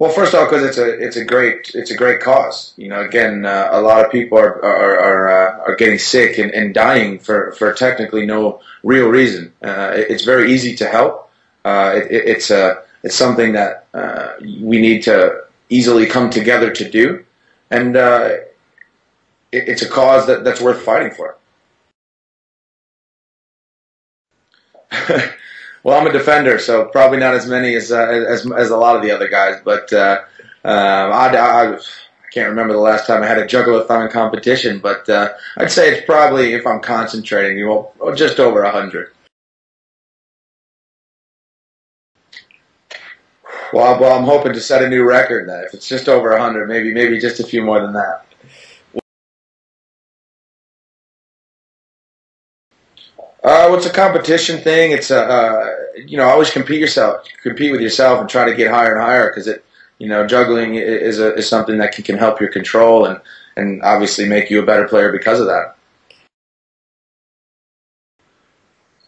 Well, first off, because it's a great cause. You know, again, a lot of people are getting sick and dying for technically no real reason. It's very easy to help. It's something that we need to easily come together to do, and it's a cause that's worth fighting for. Well, I'm a defender, so probably not as many as a lot of the other guys. But I can't remember the last time I had a juggalo-thon competition. But I'd say it's probably, if I'm concentrating, just over 100. Well, I'm hoping to set a new record. That if it's just over 100, maybe just a few more than that. Well, it's a competition thing. It's always compete with yourself, and try to get higher and higher, because juggling is something that can help your control and obviously make you a better player because of that.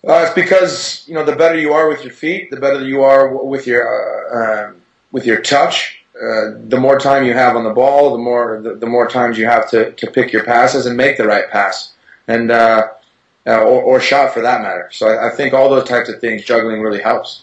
It's because the better you are with your feet, the better you are with your touch. The more time you have on the ball, the more times you have to pick your passes and make the right pass, and or shot for that matter. So I think all those types of things, juggling really helps.